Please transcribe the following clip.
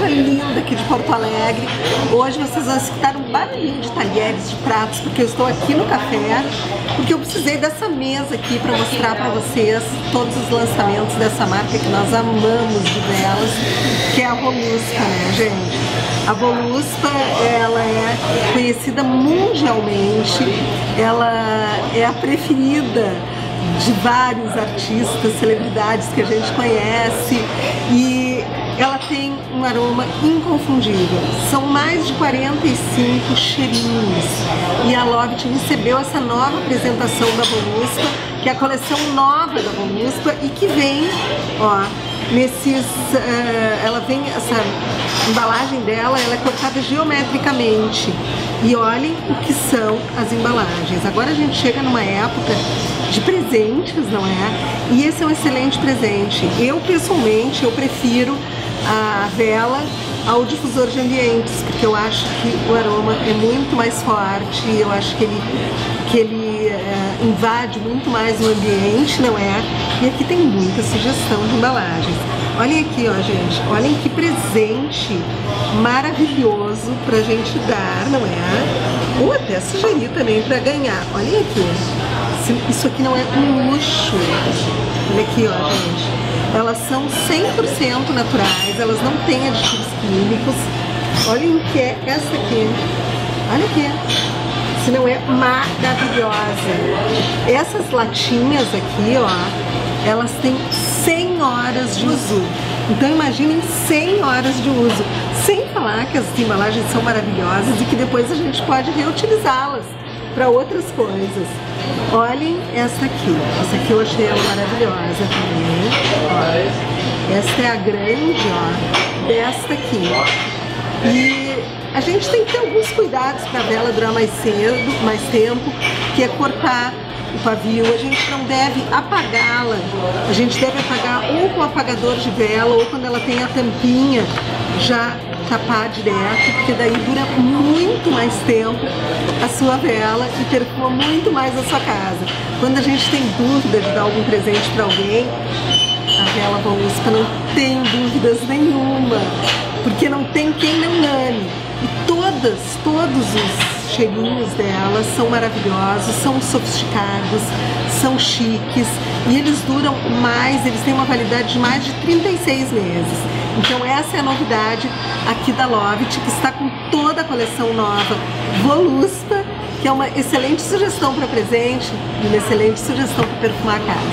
loja linda aqui de Porto Alegre. Hoje vocês vão escutar um barulhinho de talheres, de pratos, porque eu estou aqui no café, porque eu precisei dessa mesa aqui para mostrar para vocês todos os lançamentos dessa marca que nós amamos de delas, que é a Voluspa, né, gente? A Voluspa, ela é conhecida mundialmente, ela é a preferida de vários artistas, celebridades que a gente conhece, e ela tem um aroma inconfundível. São mais de 45 cheirinhos e a LOVE IT recebeu essa nova apresentação da Voluspa, que é a coleção nova da Voluspa e que vem, ó, nesses, ela vem, essa embalagem dela, ela é cortada geometricamente. E olhem o que são as embalagens. Agora a gente chega numa época de presentes, não é? E esse é um excelente presente. Eu, pessoalmente, eu prefiro a vela ao difusor de ambientes, porque eu acho que o aroma é muito mais forte, eu acho que ele invade muito mais o ambiente, não é? E aqui tem muita sugestão de embalagens. Olhem aqui, ó, gente, olhem que presente maravilhoso pra gente dar, não é? Ou até sugerir também pra ganhar. Olhem aqui, isso aqui não é um luxo. Olha aqui, ó, gente. Elas são 100% naturais, elas não têm aditivos químicos. Olhem o que é essa aqui. Olha aqui. Se não é maravilhosa. Essas latinhas aqui, ó, elas têm 100 horas de uso. Então imaginem 100 horas de uso. Sem falar que as embalagens são maravilhosas e que depois a gente pode reutilizá-las para outras coisas. Olhem essa aqui. Essa aqui eu achei ela maravilhosa também. Ó. Essa é a grande, ó, desta aqui. E a gente tem que ter alguns cuidados para a vela durar mais tempo, que é cortar o pavio. A gente não deve apagá-la. A gente deve apagar ou com apagador de vela ou quando ela tem a tampinha já tapar direto, porque daí dura muito mais tempo a sua vela e percua muito mais a sua casa. Quando a gente tem dúvida de dar algum presente para alguém, a vela Voluspa não tem dúvidas nenhuma, porque não tem quem não ame. E todos os cheirinhos dela são maravilhosos, são sofisticados, são chiques e eles duram mais, eles têm uma validade de mais de 36 meses. Então essa é a novidade aqui da LOVE IT, que está com toda a coleção nova Voluspa, que é uma excelente sugestão para presente e uma excelente sugestão para perfumar a casa.